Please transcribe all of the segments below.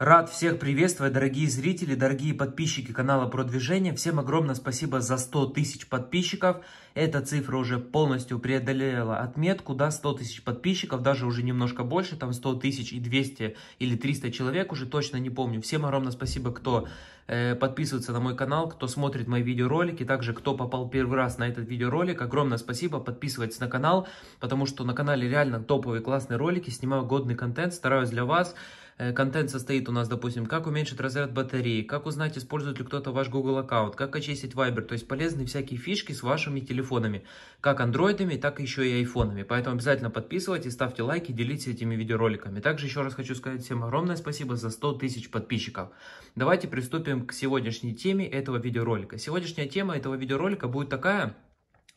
Рад всех приветствовать, дорогие зрители, дорогие подписчики канала Продвижение. Всем огромное спасибо за 100 тысяч подписчиков. Эта цифра уже полностью преодолела отметку, да, 100 тысяч подписчиков, даже уже немножко больше, там 100 тысяч и 200 или 300 человек, уже точно не помню. Всем огромное спасибо, кто подписывается на мой канал, кто смотрит мои видеоролики, также кто попал первый раз на этот видеоролик. Огромное спасибо, подписывайтесь на канал, потому что на канале реально топовые классные ролики, снимаю годный контент, стараюсь для вас. Контент состоит у нас, допустим, как уменьшить разряд батареи, как узнать, использует ли кто-то ваш Google аккаунт, как очистить Viber, то есть полезные всякие фишки с вашими телефонами, как андроидами, так еще и айфонами. Поэтому обязательно подписывайтесь, ставьте лайки, делитесь этими видеороликами. Также еще раз хочу сказать всем огромное спасибо за 100 тысяч подписчиков. Давайте приступим к сегодняшней теме этого видеоролика. Сегодняшняя тема этого видеоролика будет такая,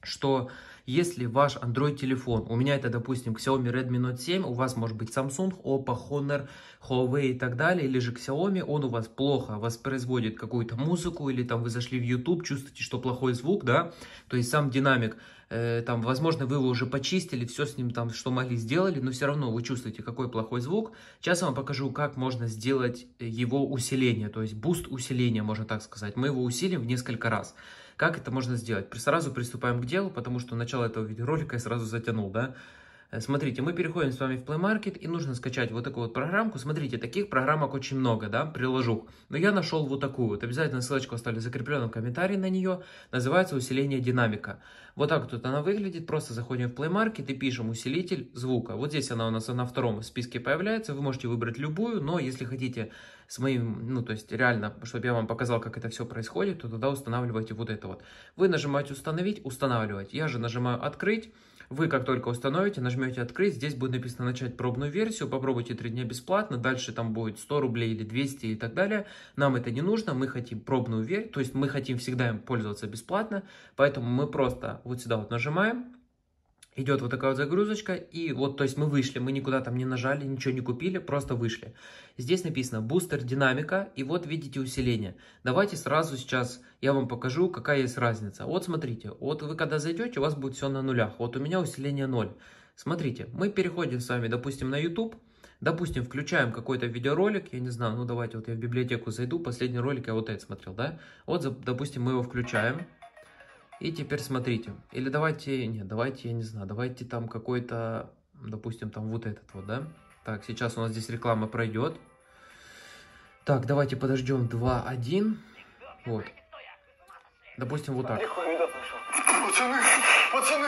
что если ваш Android телефон, у меня это, допустим, Xiaomi Redmi Note 7, у вас может быть Samsung, Oppo, Honor, Huawei и так далее, или же Xiaomi, он у вас плохо воспроизводит какую-то музыку, или там вы зашли в YouTube, чувствуете, что плохой звук, да, то есть сам динамик, там, возможно, вы его уже почистили, все с ним там, что могли, сделали, но все равно вы чувствуете, какой плохой звук. Сейчас я вам покажу, как можно сделать его усиление, то есть буст усиления, можно так сказать. Мы его усилим в несколько раз. Как это можно сделать? Сразу приступаем к делу, потому что начало этого видеоролика я сразу затянул, да? Смотрите, мы переходим с вами в Play Market, и нужно скачать вот такую вот программку. Смотрите, таких программок очень много, да, приложу. Но я нашел вот такую вот. Обязательно ссылочку оставлю закрепленную в комментарии на нее. Называется «Усиление динамика». Вот так вот она выглядит. Просто заходим в Play Market и пишем «Усилитель звука». Вот здесь она у нас на втором списке появляется. Вы можете выбрать любую, но если хотите с моим, ну, то есть реально, чтобы я вам показал, как это все происходит, то тогда устанавливайте вот это вот. Вы нажимаете «Установить», «Устанавливать». Я же нажимаю «Открыть». Вы, как только установите, нажмете «Открыть», здесь будет написано «Начать пробную версию», попробуйте 3 дня бесплатно, дальше там будет 100 рублей или 200 и так далее. Нам это не нужно, мы хотим пробную версию, то есть мы хотим всегда им пользоваться бесплатно, поэтому мы просто вот сюда вот нажимаем, идет вот такая вот загрузочка, и вот, то есть мы вышли, мы никуда там не нажали, ничего не купили, просто вышли. Здесь написано «Бустер динамика», и вот видите усиление. Давайте сразу сейчас я вам покажу, какая есть разница. Вот смотрите, вот вы когда зайдете, у вас будет все на нулях. Вот у меня усиление 0. Смотрите, мы переходим с вами, допустим, на YouTube. Допустим, включаем какой-то видеоролик, я не знаю, ну давайте вот я в библиотеку зайду, последний ролик я вот этот смотрел, да? Вот, допустим, мы его включаем. И теперь смотрите, или давайте, нет, давайте, я не знаю, давайте там какой-то, допустим, там вот этот вот, да? Так, сейчас у нас здесь реклама пройдет. Так, давайте подождем 2-1, вот. Допустим, вот так. Пацаны,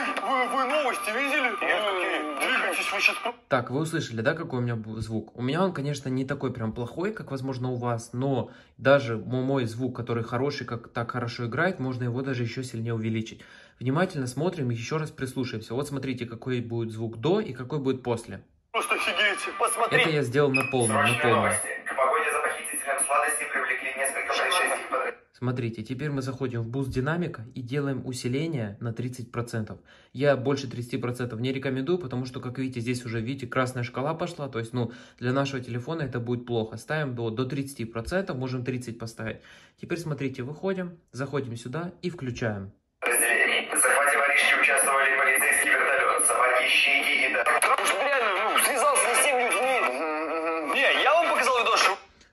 вы новости видели? Нет, двигайтесь, вы сейчас... Так, вы услышали, да, какой у меня звук? У меня он, конечно, не такой прям плохой, как, возможно, у вас, но даже мой звук, который хороший, как так хорошо играет, можно его даже еще сильнее увеличить. Внимательно смотрим и еще раз прислушаемся. Вот смотрите, какой будет звук до и какой будет после. Просто офигеете, посмотрите. Это я сделал на полную, на полную. Смотрите, теперь мы заходим в буст динамика и делаем усиление на 30%. Я больше 30% не рекомендую, потому что, как видите, здесь уже, видите, красная шкала пошла. То есть, ну, для нашего телефона это будет плохо. Ставим до 30%, можем 30% поставить. Теперь, смотрите, выходим, заходим сюда и включаем.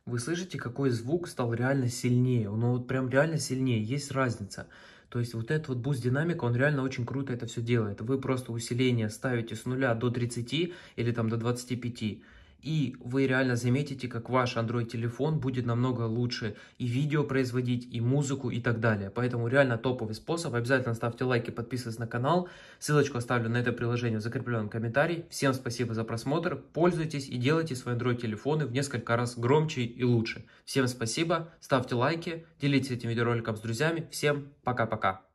Вы слышите, какой звук стал реально сильнее, ну вот прям реально сильнее, есть разница. То есть вот этот вот буст динамика, он реально очень круто это все делает. Вы просто усиление ставите с нуля до 30 или там до 25, и вы реально заметите, как ваш Android телефон будет намного лучше и видео производить, и музыку, и так далее. Поэтому реально топовый способ. Обязательно ставьте лайки, подписывайтесь на канал. Ссылочку оставлю на это приложение в закрепленном комментарии. Всем спасибо за просмотр. Пользуйтесь и делайте свои Android телефоны в несколько раз громче и лучше. Всем спасибо, ставьте лайки, делитесь этим видеороликом с друзьями. Всем пока-пока.